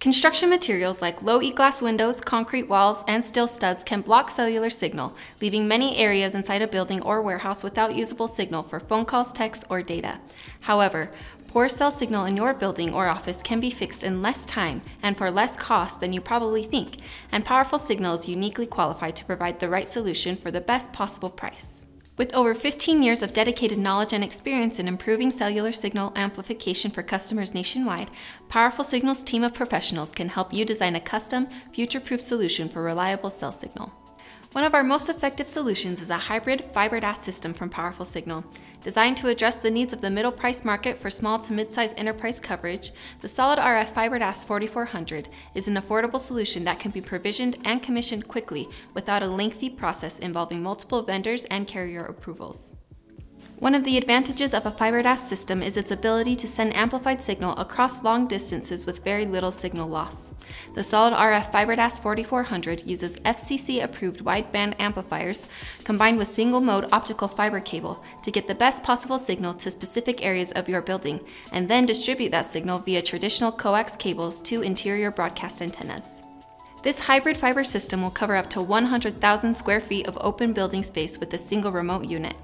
Construction materials like low e-glass windows, concrete walls, and steel studs can block cellular signal, leaving many areas inside a building or warehouse without usable signal for phone calls, texts, or data. However, poor cell signal in your building or office can be fixed in less time and for less cost than you probably think, and Powerful Signal is uniquely qualified to provide the right solution for the best possible price. With over 15 years of dedicated knowledge and experience in improving cellular signal amplification for customers nationwide, Powerful Signal's team of professionals can help you design a custom, future-proof solution for reliable cell signal. One of our most effective solutions is a hybrid fiber DAS system from Powerful Signal. Designed to address the needs of the middle price market for small to mid-size enterprise coverage, the SOLiD RF Fiber DAS 4400 is an affordable solution that can be provisioned and commissioned quickly without a lengthy process involving multiple vendors and carrier approvals. One of the advantages of a fiber DAS system is its ability to send amplified signal across long distances with very little signal loss. The SOLiD RF Fiber DAS 4400 uses FCC-approved wideband amplifiers combined with single-mode optical fiber cable to get the best possible signal to specific areas of your building, and then distribute that signal via traditional coax cables to interior broadcast antennas. This hybrid fiber system will cover up to 100,000 square feet of open building space with a single remote unit.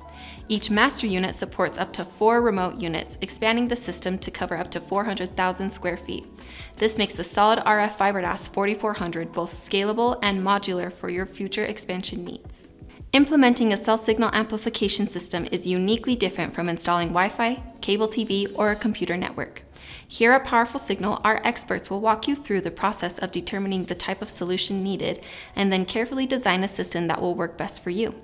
Each master unit supports up to 4 remote units, expanding the system to cover up to 400,000 square feet. This makes the SOLiD RF Fiber DAS 4400 both scalable and modular for your future expansion needs. Implementing a cell signal amplification system is uniquely different from installing Wi-Fi, cable TV, or a computer network. Here at Powerful Signal, our experts will walk you through the process of determining the type of solution needed and then carefully design a system that will work best for you.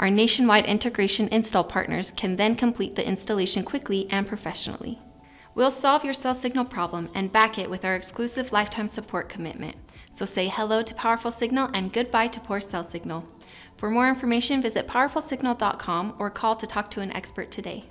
Our nationwide integration install partners can then complete the installation quickly and professionally. We'll solve your cell signal problem and back it with our exclusive lifetime support commitment. So say hello to Powerful Signal and goodbye to poor cell signal. For more information, visit powerfulsignal.com or call to talk to an expert today.